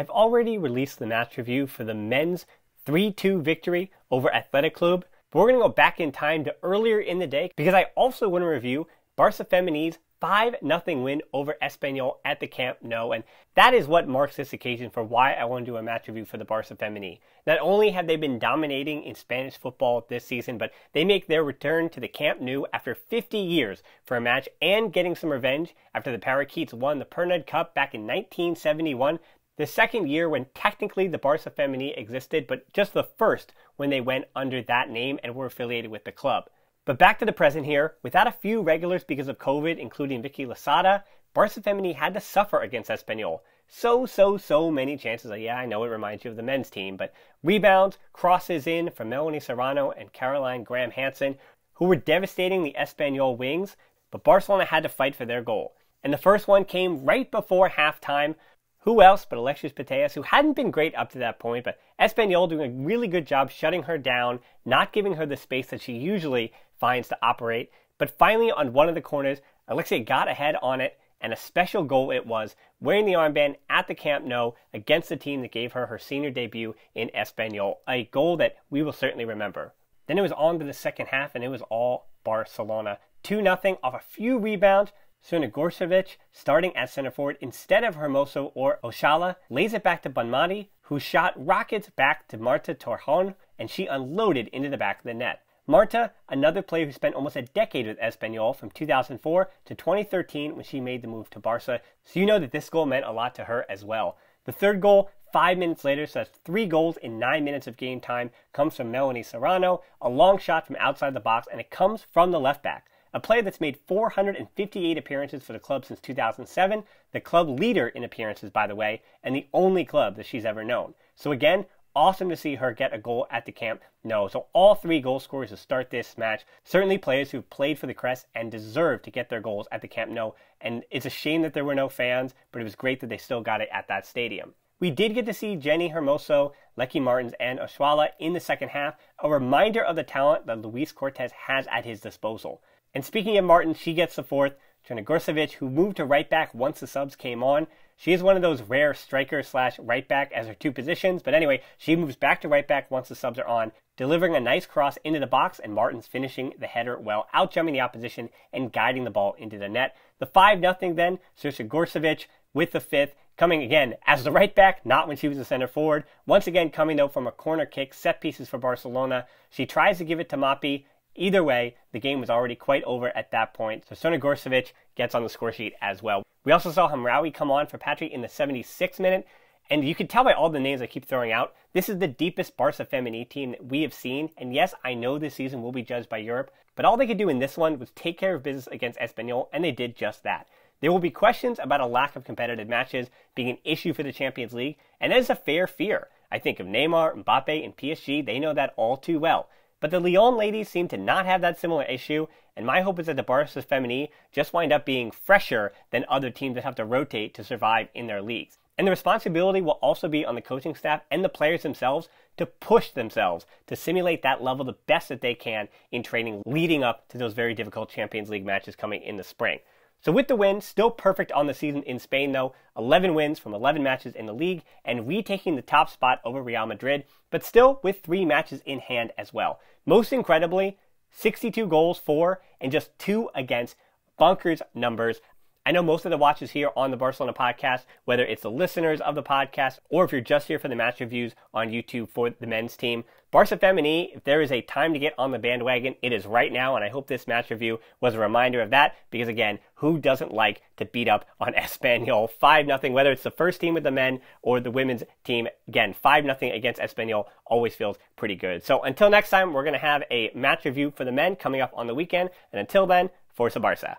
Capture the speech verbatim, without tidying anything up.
I've already released the match review for the men's three two victory over Athletic Club, but we're going to go back in time to earlier in the day because I also want to review Barça Femeni's five nothing win over Espanyol at the Camp Nou, and that is what marks this occasion for why I want to do a match review for the Barça Femení. Not only have they been dominating in Spanish football this season, but they make their return to the Camp Nou after fifty years for a match and getting some revenge after the Parakeets won the Pernod Cup back in nineteen seventy-one, the second year when technically the Barça Femení existed, but just the first when they went under that name and were affiliated with the club. But back to the present here, without a few regulars because of COVID, including Vicky Lozada, Barça Femení had to suffer against Espanyol. So, so, so many chances. Yeah, I know it reminds you of the men's team, but rebounds, crosses in from Melanie Serrano and Caroline Graham Hansen, who were devastating the Espanyol wings, but Barcelona had to fight for their goal. And the first one came right before halftime. Who else but Alexia Putellas, who hadn't been great up to that point, but Espanyol doing a really good job shutting her down, not giving her the space that she usually finds to operate. But finally, on one of the corners, Alexia got ahead on it, and a special goal it was, wearing the armband at the Camp Nou against the team that gave her her senior debut in Espanyol, a goal that we will certainly remember. Then it was on to the second half, and it was all Barcelona. two nothing off a few rebounds. Tjana Gorcevic, starting at center forward instead of Hermoso or Oshoala, lays it back to Bonmati, who shot rockets back to Marta Torrejón, and she unloaded into the back of the net. Marta, another player who spent almost a decade with Espanyol from two thousand four to twenty thirteen when she made the move to Barca, so you know that this goal meant a lot to her as well. The third goal, five minutes later, so that's three goals in nine minutes of game time, comes from Melanie Serrano, a long shot from outside the box, and it comes from the left back. A player that's made four hundred fifty-eight appearances for the club since two thousand seven, the club leader in appearances, by the way, and the only club that she's ever known. So again, awesome to see her get a goal at the Camp Nou. So all three goal scorers to start this match, certainly players who've played for the Crest and deserve to get their goals at the Camp Nou. And it's a shame that there were no fans, but it was great that they still got it at that stadium. We did get to see Jenny Hermoso, Lieke Martens, and Oshoala in the second half, a reminder of the talent that Luis Cortes has at his disposal. And speaking of Martin, she gets the fourth. Tjana Gorcevic, who moved to right back once the subs came on. She is one of those rare strikers slash right back as her two positions. But anyway, she moves back to right back once the subs are on, delivering a nice cross into the box, and Martin's finishing the header well, outjumping the opposition and guiding the ball into the net. The five nothing then, Tjana Gorcevic with the fifth, coming again as the right back, not when she was a center forward. Once again, coming though from a corner kick, set pieces for Barcelona. She tries to give it to Mapi. Either way, the game was already quite over at that point, so Tjana Gorcevic gets on the score sheet as well. We also saw Hamraoui come on for Patrick in the seventy-sixth minute, and you can tell by all the names I keep throwing out, this is the deepest Barça Femení team that we have seen, and yes, I know this season will be judged by Europe, but all they could do in this one was take care of business against Espanyol, and they did just that. There will be questions about a lack of competitive matches being an issue for the Champions League, and that is a fair fear. I think of Neymar, Mbappe, and P S G, they know that all too well. But the Lyon ladies seem to not have that similar issue, and my hope is that the Barça Femení just wind up being fresher than other teams that have to rotate to survive in their leagues. And the responsibility will also be on the coaching staff and the players themselves to push themselves to simulate that level the best that they can in training leading up to those very difficult Champions League matches coming in the spring. So with the win, still perfect on the season in Spain though, eleven wins from eleven matches in the league and retaking the top spot over Real Madrid, but still with three matches in hand as well. Most incredibly, sixty-two goals for and just two against, bonkers numbers. I know most of the watches here on the Barcelona podcast, whether it's the listeners of the podcast or if you're just here for the match reviews on YouTube for the men's team. Barça Femení, if there is a time to get on the bandwagon, it is right now, and I hope this match review was a reminder of that because, again, who doesn't like to beat up on Espanyol five nothing, whether it's the first team with the men or the women's team. Again, five nothing against Espanyol always feels pretty good. So until next time, we're going to have a match review for the men coming up on the weekend, and until then, Forza Barça.